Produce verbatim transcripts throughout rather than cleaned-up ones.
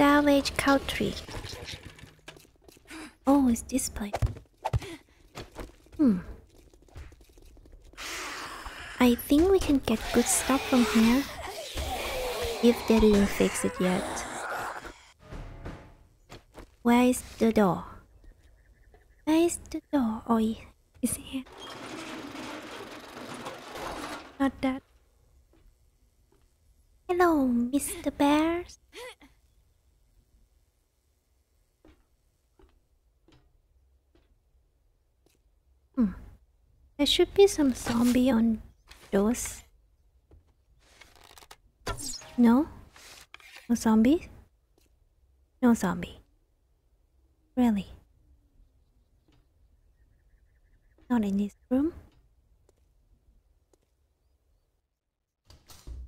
salvage cow tree. Oh, it's this place. Hmm. I think we can get good stuff from here. If they didn't fix it yet. Where is the door? Where is the door? Oh, it's here. Not that. Hello, Mister Bears. Hmm. There should be some zombie on those. No? No zombies? No zombie. Really? Not in this room?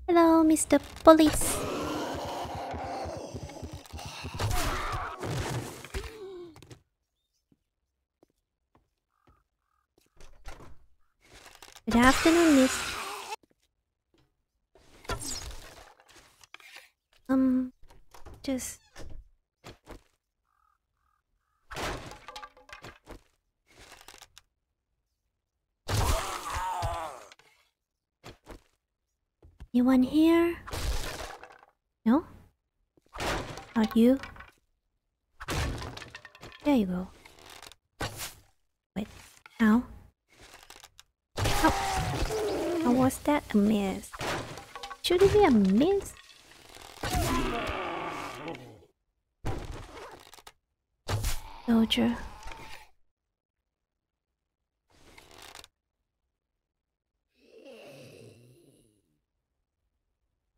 Hello, Mister Police. Good afternoon, Miss. Um, just... Anyone here? No? Not you? There you go. Wait, ow. Ow. How was that a miss? Should it be a miss? Soldier.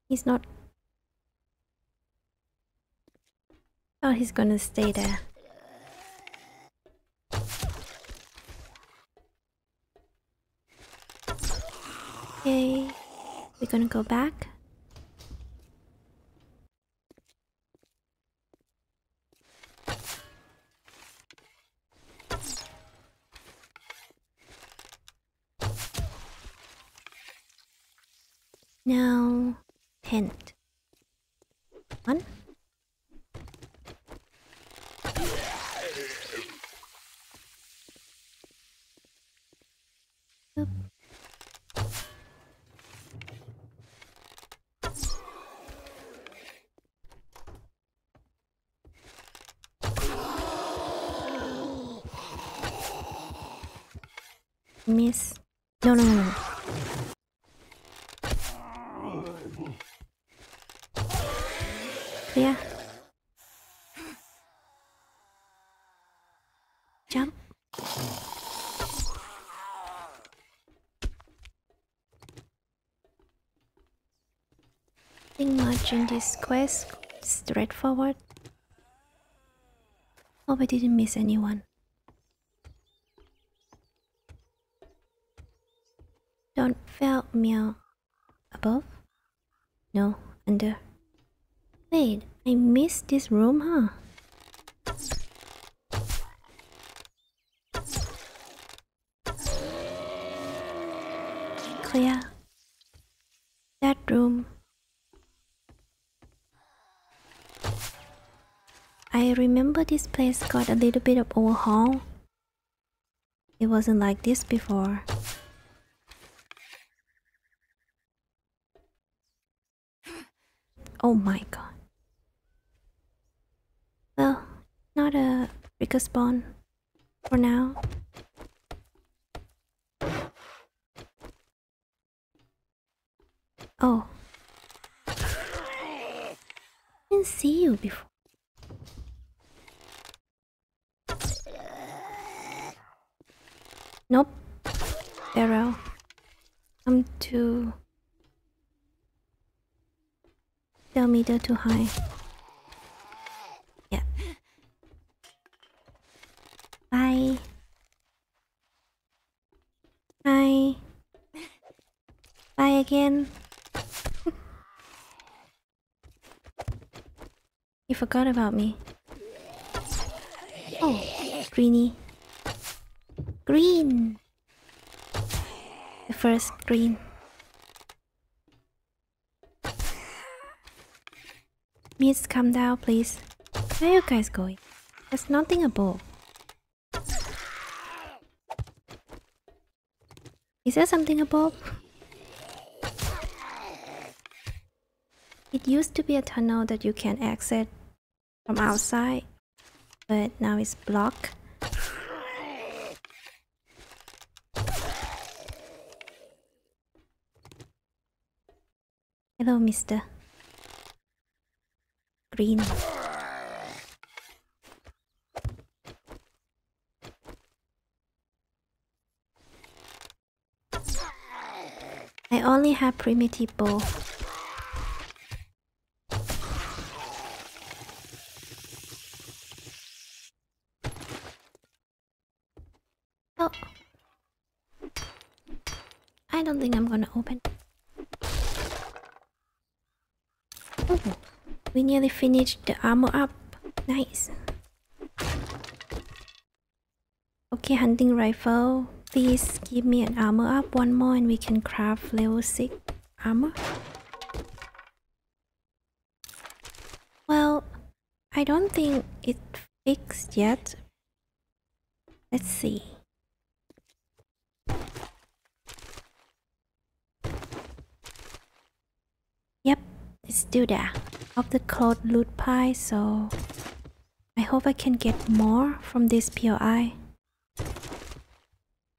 He's not... Oh, he's gonna stay there. Okay, we're gonna go back. Now, tent. One. Oop. Miss. No, no, no, no. Yeah. Jump. I think much in this quest is straightforward. Hope I didn't miss anyone. Don't fail, meow. Above? No, under. Wait, I missed this room, huh? Clear. That room. I remember this place got a little bit of overhaul. It wasn't like this before. Oh my god. Well, not a bigger spawn for now. Oh. I didn't see you before. Nope. Arrow. Come to... Tell me they're too high. Hi. Hi. Bye again. You forgot about me. Oh, greeny. Green. The first green. Miss, come down, please. Where are you guys going? There's nothing above. Is there something above? It used to be a tunnel that you can exit from outside, but now it's blocked. Hello, mister. Green. I only have primitive bow. Oh. I don't think I'm gonna open. Oh. We nearly finished the armor up. Nice. Okay, hunting rifle. Please give me an armor up. One more and we can craft level six armor. Well, I don't think it's fixed yet. Let's see. Yep, it's still there. Of the cloth loot pie, so I hope I can get more from this P O I.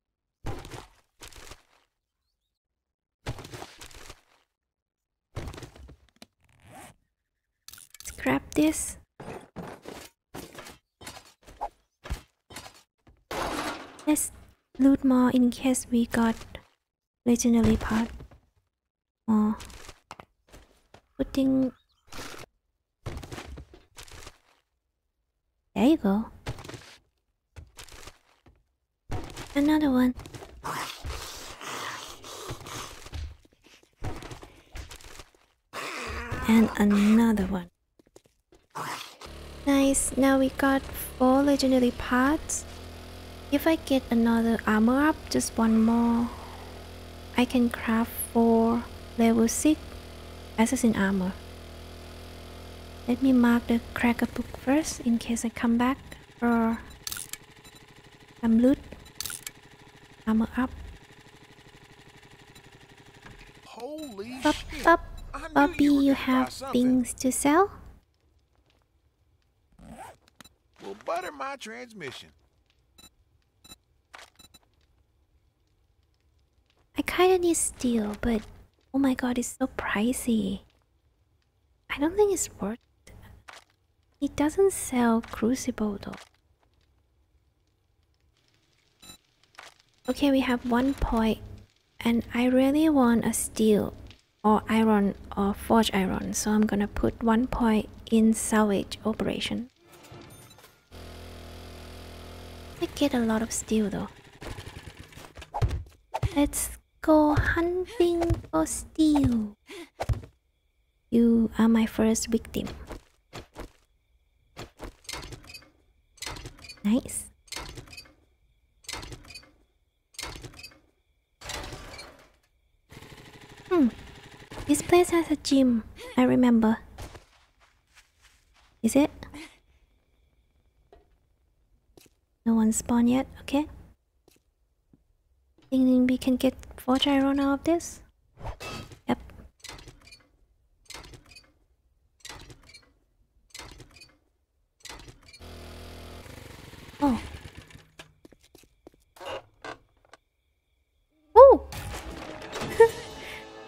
Let's grab this. Let's loot more in case we got legendary part. More. Putting... There you go. Another one. And another one. Nice, now we got four legendary parts. If I get another armor up, just one more, I can craft four level six assassin armor. Let me mark the cracker book first in case I come back for some loot. Armor up. Holy up, shit. Up. Bobby, you, you have things to sell? Well, butter my transmission. I kinda need steel, but oh my god, it's so pricey. I don't think it's worth it. It doesn't sell crucible though. Okay, we have one point and I really want a steel or iron or forge iron, so I'm gonna put one point in salvage operation. I get a lot of steel though. Let's go hunting for steel. You are my first victim. Nice. Hmm. This place has a gym, I remember. Is it? No one spawned yet, okay. Think we can get forge iron out of this? Yep. Oh. Ooh.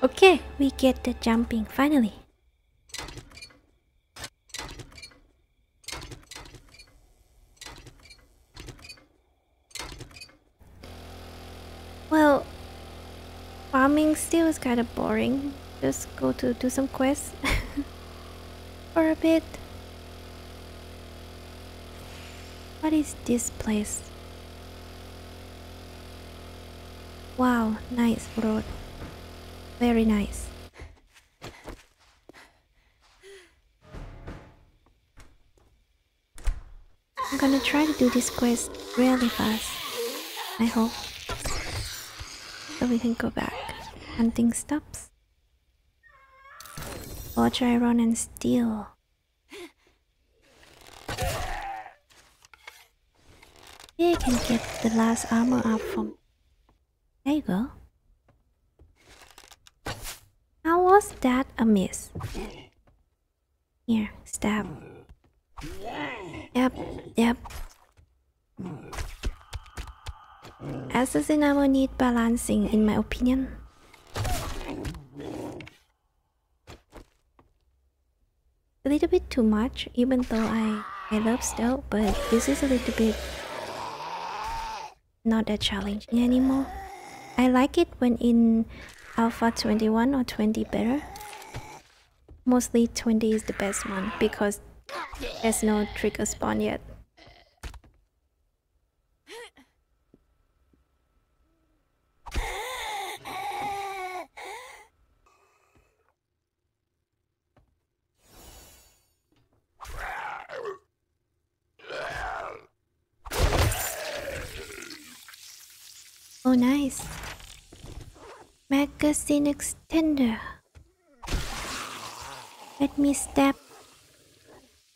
Okay, we get the jumping finally. Well, farming still is kind of boring. Just go to do some quests for a bit. What is this place? Wow, nice road. Very nice. I'm gonna try to do this quest really fast, I hope. So we can go back. Hunting stops. Forge iron and steel. Yeah, I can get the last armor up from... There you go. How was that a miss? Here, stab. Yep, yep. Assassin armor need balancing, in my opinion. A little bit too much, even though I, I love stealth, but this is a little bit not that challenging anymore. I like it when in Alpha twenty-one or twenty better. Mostly twenty is the best one because there's no trigger spawn yet. Oh nice. Magazine extender. Let me stab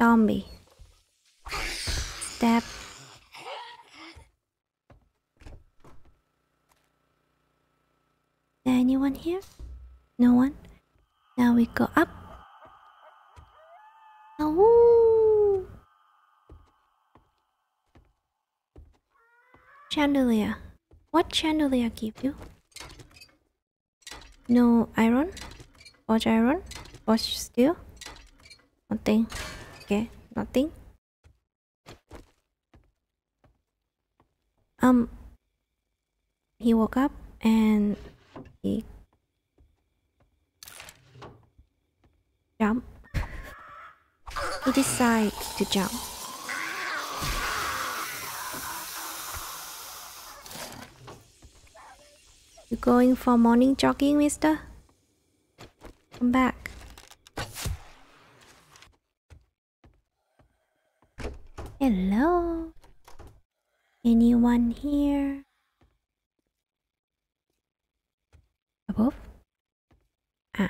zombie. Stab. Anyone here? No one? Now we go up. Oh. Chandelier. What chandelier give you? No iron? Forge iron? Forge steel? Nothing. Okay, nothing. Um, he woke up and he jumped. He decided to jump. You going for morning jogging, mister? Come back. Hello? Anyone here? Above? Ah.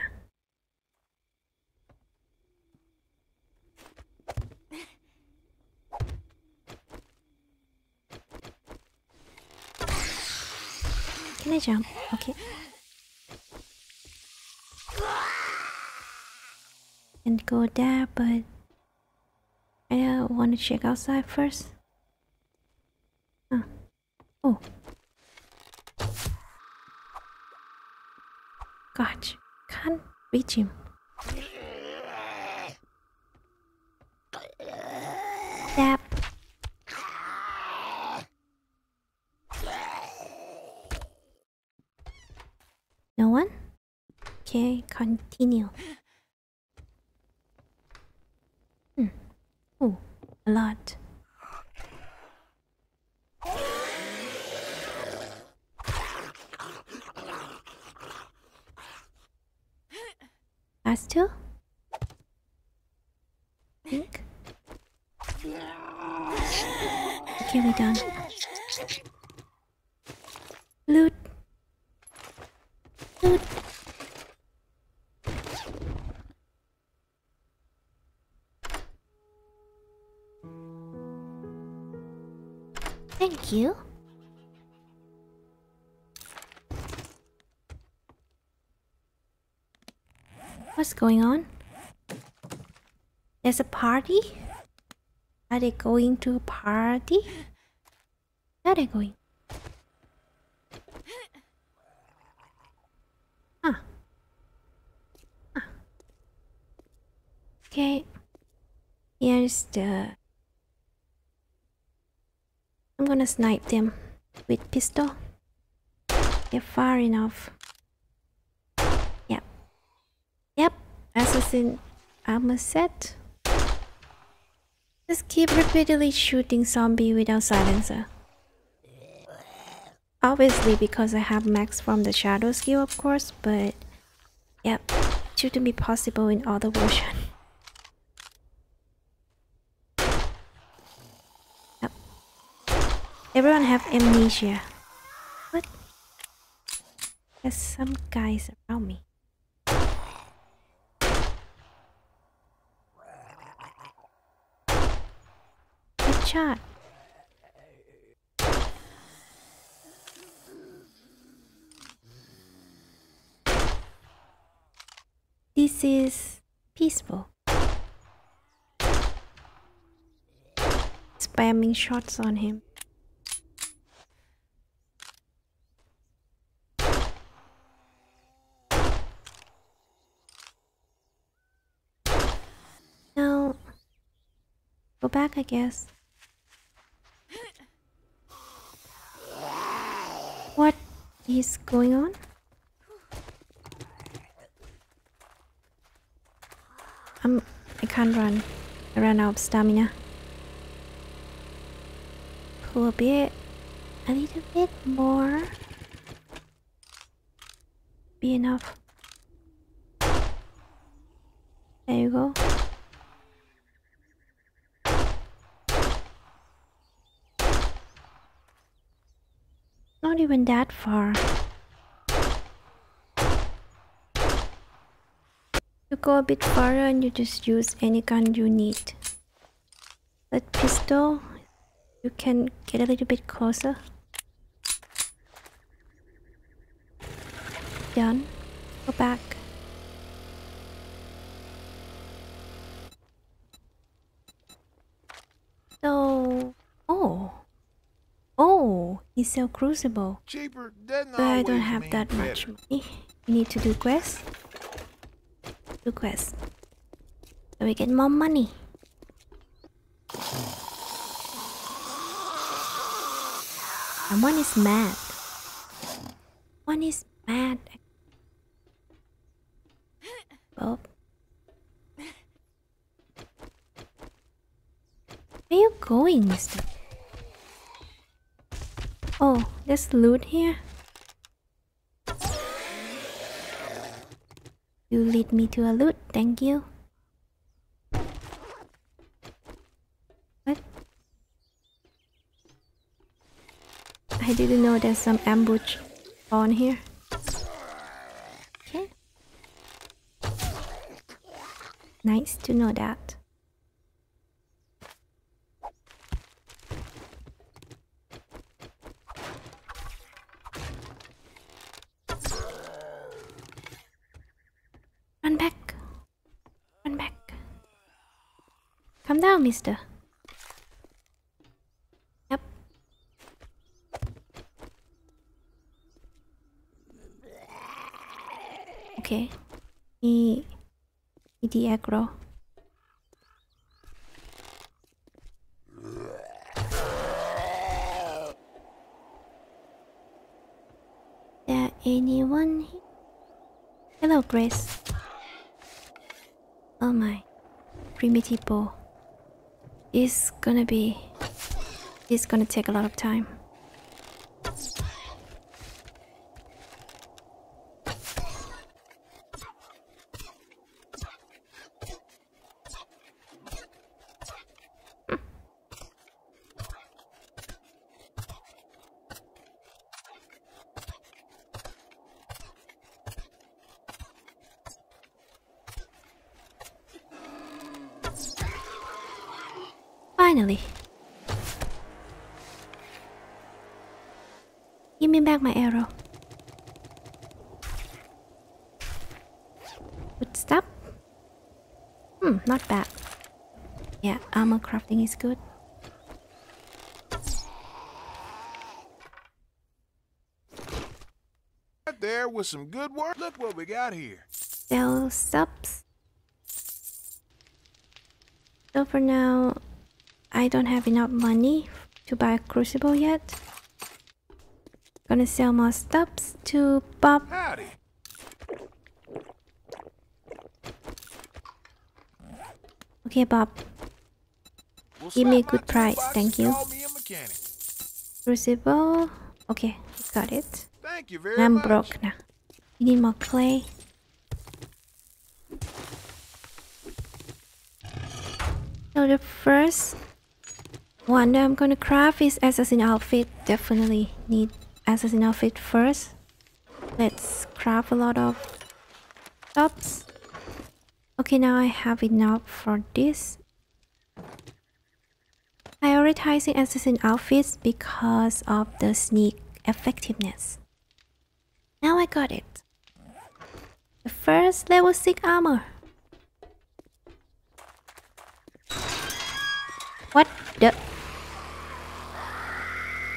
Can I jump? Okay. And go there, but I want to check outside first. Huh. Oh. Gosh, can't reach him. Dab. No one? Okay, continue. Hmm. Oh, a lot. Last two? I think. Okay, we're done. Loot. Loot. Thank you. What's going on? There's a party? Are they going to a party? Where are they going? Okay, here's the... I'm gonna snipe them with pistol. They're far enough. Yep. Yep, assassin armor set. Just keep repeatedly shooting zombie without silencer. Obviously because I have max from the shadow skill of course, but... Yep, shouldn't be possible in other versions. Everyone have amnesia. What? There's some guys around me. Good shot. This is peaceful. Spamming shots on him. Now, go back, I guess. What is going on? I'm, I can't run. I ran out of stamina. Pull a bit, a little bit more. Be enough. There you go. Not even that far. You go a bit farther and you just use any gun you need. That pistol, you can get a little bit closer. Done. Go back. So, oh. Oh, he sell crucible. Cheaper, but I don't have that better. much money. We need to do quests. Do quests. So we get more money. And one is mad. One is mad. Oh. Where are you going, mister? Oh, there's loot here. You lead me to a loot, thank you. What? I didn't know there's some ambush on here. Okay. Nice to know that. Come down, mister. Yep. Okay. He... He de-aggro. There anyone here? Hello, Grace. Oh my. Primitive bow. It's gonna be... It's gonna take a lot of time. Finally. Give me back my arrow. Good stuff. Hmm, not bad. Yeah, armor crafting is good. Right there with some good work. Look what we got here. Sell subs. So for now, I don't have enough money to buy a crucible yet. Gonna sell more stuffs to Bob. Howdy. Okay, Bob. We'll Give me a good price, thank you. Crucible. Okay, got it. Thank you very I'm much. broke now. You need more clay. So the first one that I'm gonna craft is assassin outfit. Definitely need assassin outfit first. Let's craft a lot of tops. Okay, now I have enough for this. Prioritizing assassin outfits because of the sneak effectiveness. Now I got it. The first level six armor. What the?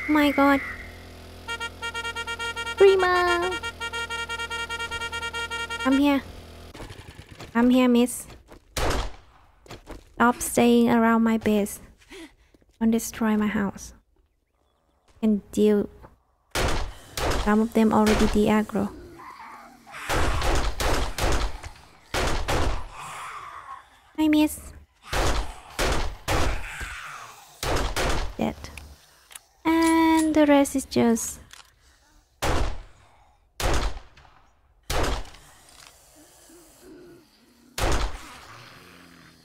Oh my god. Prima! Come here. Come here, miss. Stop staying around my base. Don't destroy my house. Can deal. Some of them already de-aggro. Hi, miss. Dead. And the rest is just...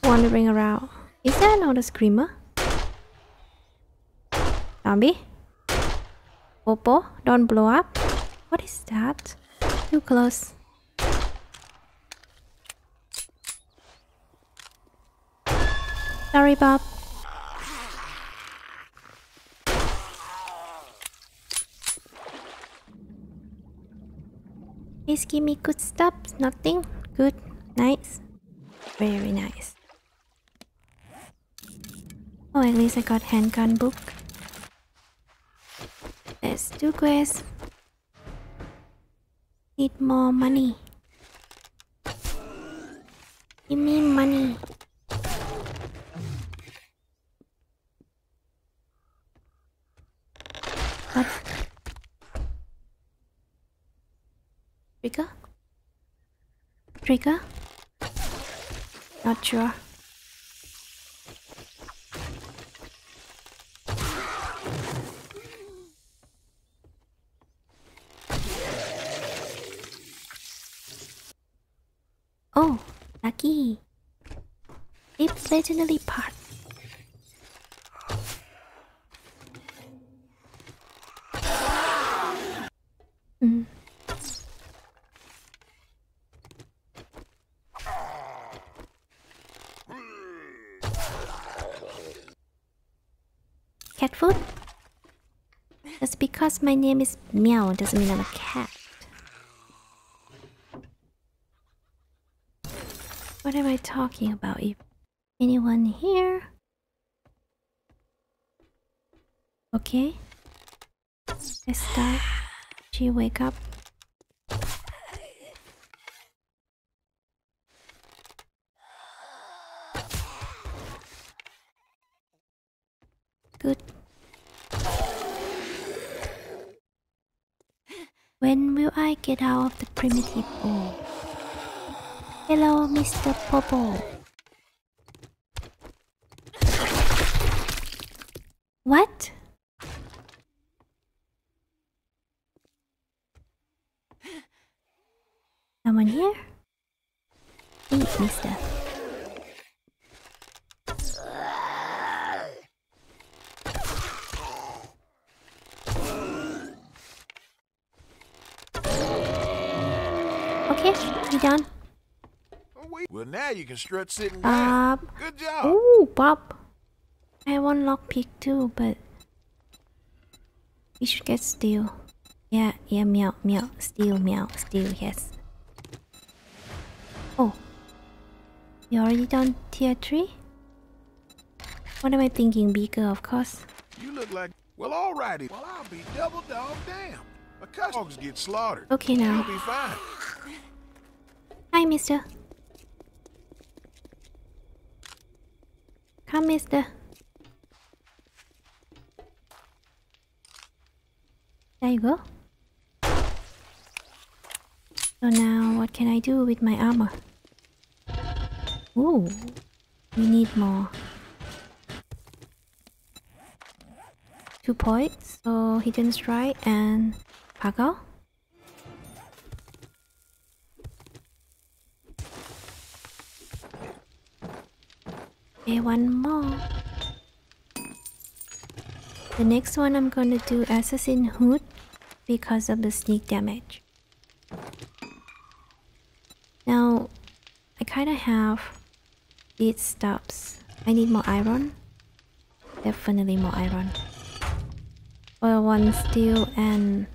wandering around. Is there another screamer? Zombie? Popo, don't blow up. What is that? Too close. Sorry, Bob. Please give me good stuff. Nothing. Good. Nice. Very nice. Oh, at least I got handgun book. Let's do quests. Need more money. Give me money. What? Trigger? Trigger? Not sure. Oh, lucky. It's legendary part. Mm. Cat food? Just because my name is Meow doesn't mean I'm a cat. What am I talking about? If anyone here? Okay. Let's start. She wake up. Good. When will I get out of the primitive hole? Hello, Mister Popo. What? Someone here? Eat, mister. Okay, we done. Well, now you can stretch sitting down. Um, Good job. Ooh, Bob. I want lockpick too, but we should get steel. Yeah, yeah, meow, meow, steel, meow, steel, yes. Oh, you already done tier three? What am I thinking? Beaker, of course. You look like well, alrighty. Well, I'll be double dog damn. A customs get slaughtered. Okay, now. You'll be fine. Hi, mister. Come, mister. There you go. So now, what can I do with my armor? Ooh, we need more. Two points, so Hidden Strike and Pagao. One more. The next one I'm gonna do Assassin Hood because of the sneak damage. Now I kinda have these stops. I need more iron. Definitely more iron. Oil one, steel and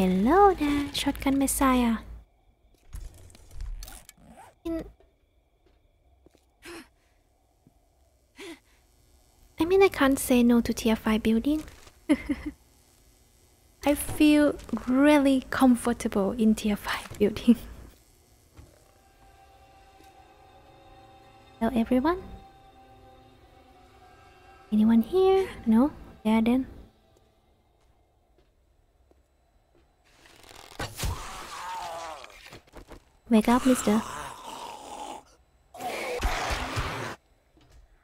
Hello there, Shotgun Messiah. In... I mean, I can't say no to tier five building. I feel really comfortable in tier five building. Hello everyone. Anyone here? No? Yeah then. Wake up, mister.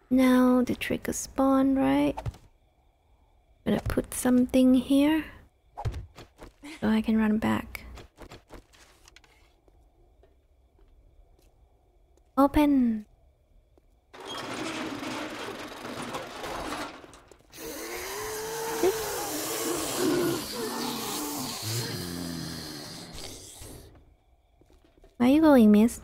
Now the trigger spawn, right? Gonna put something here so I can run back. Open. Where are you going, miss?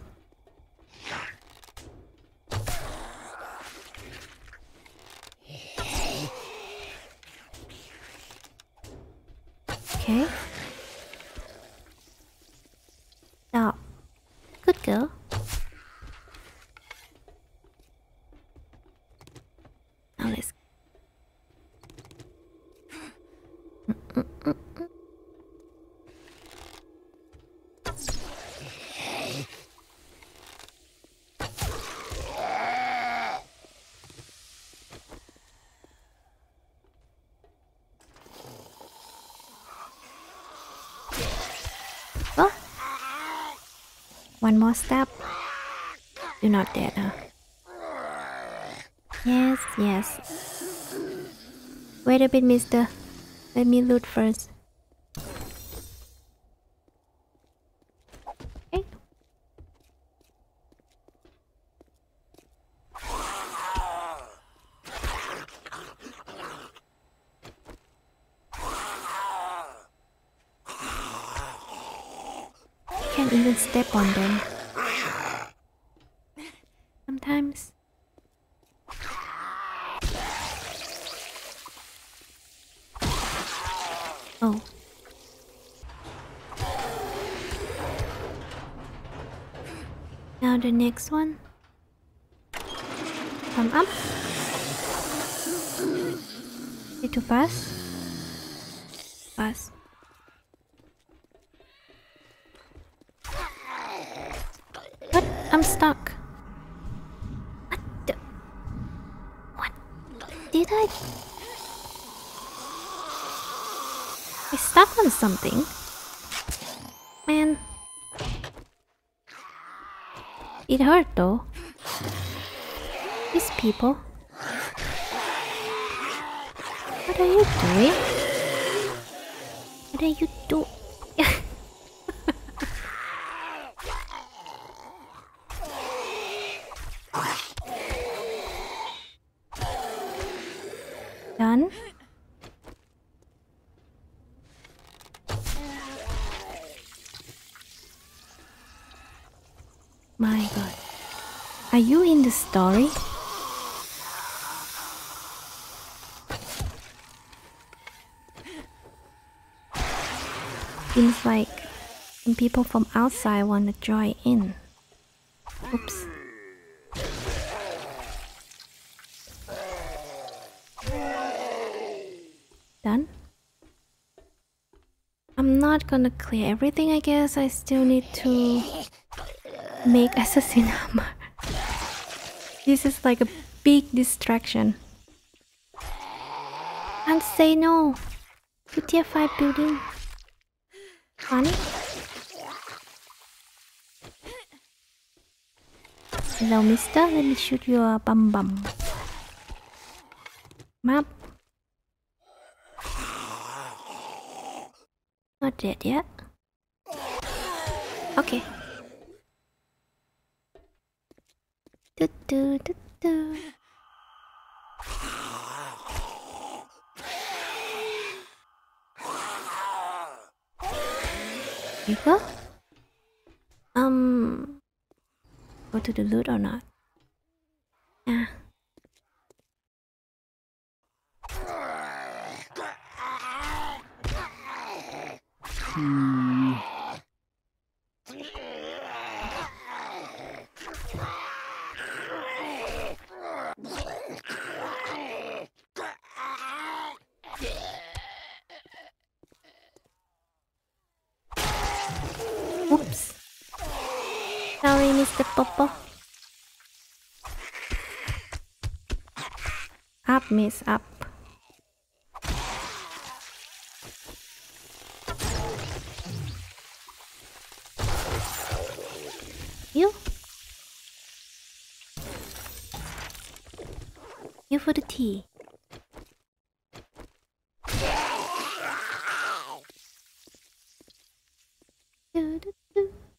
Okay. Stop. Good girl. Now let's... One more step. You're not dead, huh? Yes, yes. Wait a bit, mister. Let me loot first. Okay. Can't even step on them. Sometimes. Oh. Now the next one. Come up. Need to pass. Pass. I'm stuck. What the... What did I... I stuck on something. Man. It hurt though. These people. What are you doing? What are you doing? Done. My God, are you in the story? Seems like some people from outside want to join in. Oops. Done. I'm not gonna clear everything, I guess. I still need to make assassin armor. This is like a big distraction. Can't say no to tier five building. Funny. Hello mister, let me shoot your bum bum. Map. Not dead yet. Okay. Do, do, do, do. Here you go. Um, go to the loot or not? Yeah. to... Oops. Sorry, Mister Popo. Up, miss, up. You? You for the tea.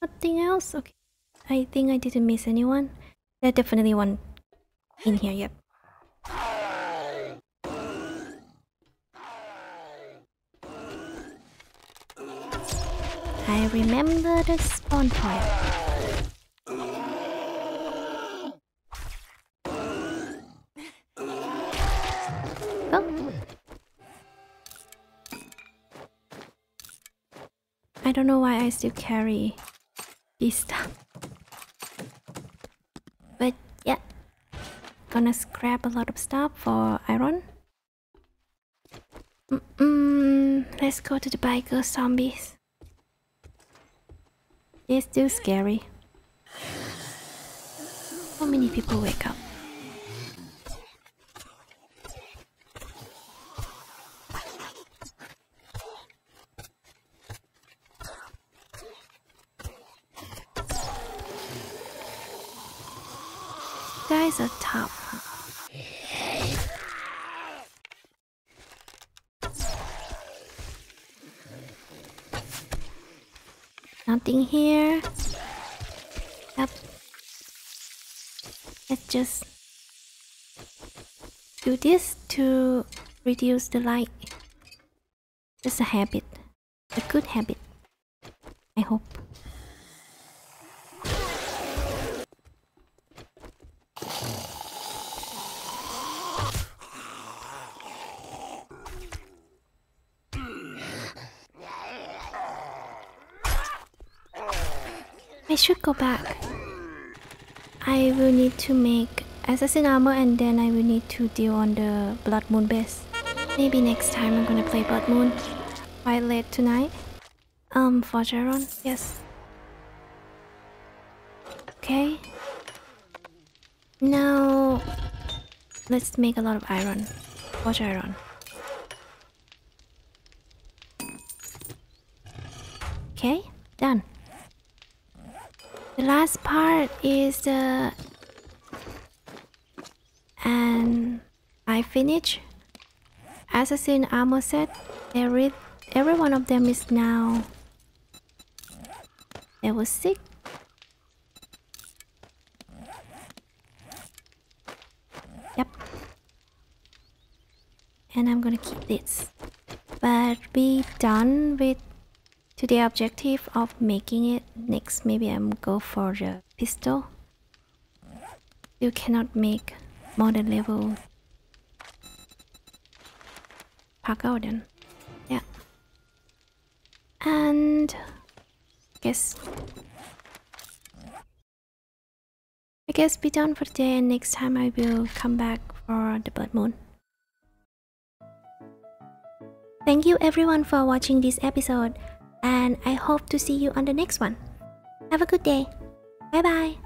Nothing else? Okay. I think I didn't miss anyone. There's definitely one in here, yep. I remember the spawn point. Oh. I don't know why I still carry this stuff. But yeah. Gonna scrap a lot of stuff for iron. Mm-mm. Let's go to the biker zombies. It's too scary. How many people wake up? You guys are tough. Nothing here. Yep. Let's just do this to reduce the light. Just a habit. A good habit. I hope. I should go back. I will need to make assassin armor and then I will need to deal on the Blood Moon base. Maybe next time I'm gonna play Blood Moon quite late tonight. Um, for Geron, yes. Okay. Now, let's make a lot of iron for Geron. Okay, done. The last part is the... And I finish assassin armor set. Every, every one of them is now level six. Yep. And I'm gonna keep this. But we done with to the objective of making it. Next, maybe I'm go for the pistol. You cannot make more than level Parkour then. Yeah. And I guess I guess be done for today, and next time I will come back for the Blood Moon. Thank you everyone for watching this episode. And I hope to see you on the next one. Have a good day. Bye bye.